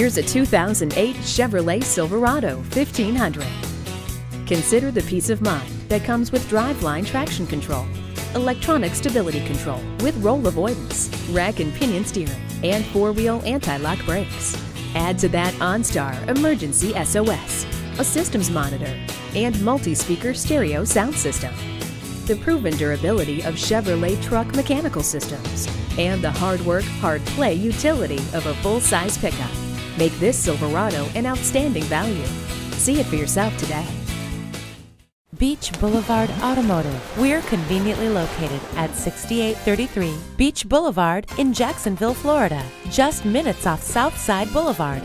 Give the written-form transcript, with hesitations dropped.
Here's a 2008 Chevrolet Silverado 1500. Consider the peace of mind that comes with driveline traction control, electronic stability control with roll avoidance, rack and pinion steering, and four-wheel anti-lock brakes. Add to that OnStar Emergency SOS, a systems monitor, and multi-speaker stereo sound system. The proven durability of Chevrolet truck mechanical systems and the hard work, hard play utility of a full-size pickup make this Silverado an outstanding value. See it for yourself today. Beach Boulevard Automotive. We're conveniently located at 6833 Beach Boulevard in Jacksonville, Florida, just minutes off Southside Boulevard.